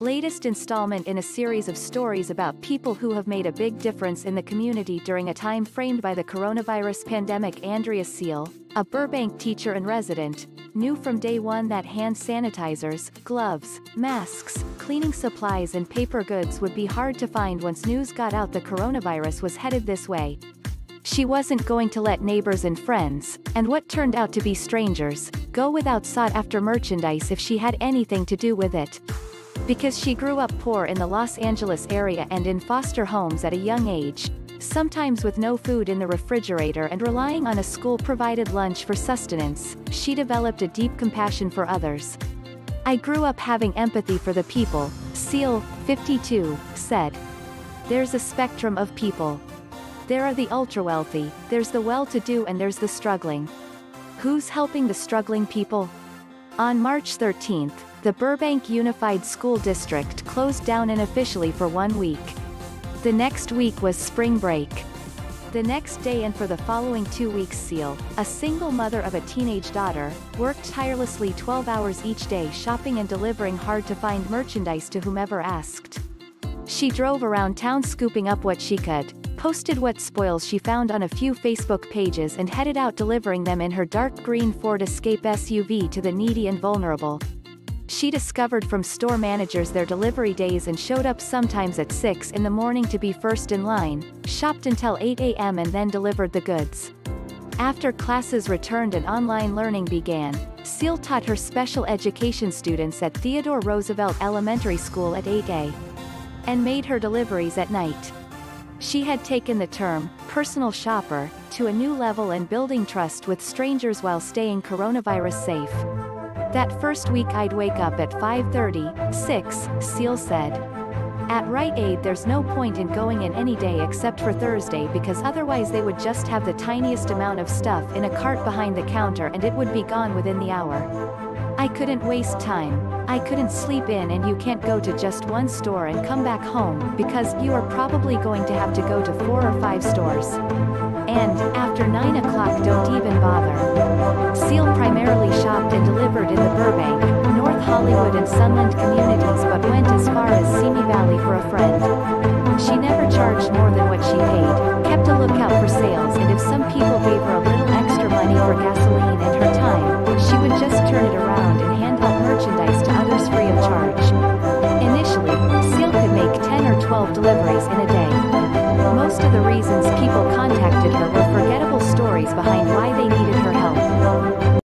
Latest installment in a series of stories about people who have made a big difference in the community during a time framed by the coronavirus pandemic. Andrea Seale, a Burbank teacher and resident, knew from day one that hand sanitizers, gloves, masks, cleaning supplies and paper goods would be hard to find once news got out the coronavirus was headed this way. She wasn't going to let neighbors and friends, and what turned out to be strangers, go without sought-after merchandise if she had anything to do with it. Because she grew up poor in the Los Angeles area and in foster homes at a young age, sometimes with no food in the refrigerator and relying on a school-provided lunch for sustenance, she developed a deep compassion for others. "I grew up having empathy for the people," Seale, 52, said. "There's a spectrum of people. There are the ultra-wealthy, there's the well-to-do and there's the struggling. Who's helping the struggling people?" On March 13, the Burbank Unified School District closed down unofficially for 1 week. The next week was spring break. The next day and for the following 2 weeks, Seale, a single mother of a teenage daughter, worked tirelessly 12 hours each day shopping and delivering hard-to-find merchandise to whomever asked. She drove around town scooping up what she could, posted what spoils she found on a few Facebook pages and headed out delivering them in her dark green Ford Escape SUV to the needy and vulnerable. She discovered from store managers their delivery days and showed up sometimes at 6 in the morning to be first in line, shopped until 8 a.m. and then delivered the goods. After classes returned and online learning began, Seale taught her special education students at Theodore Roosevelt Elementary School at 8 a.m. and made her deliveries at night. She had taken the term, personal shopper, to a new level and building trust with strangers while staying coronavirus safe. "That first week I'd wake up at 5:30, 6, Seale said. "At Rite Aid there's no point in going in any day except for Thursday because otherwise they would just have the tiniest amount of stuff in a cart behind the counter and it would be gone within the hour. I couldn't waste time, I couldn't sleep in, and you can't go to just one store and come back home, because you are probably going to have to go to 4 or 5 stores. And, after 9 o'clock don't even bother." Seale primarily shopped and delivered in the Burbank, North Hollywood and Sunland communities.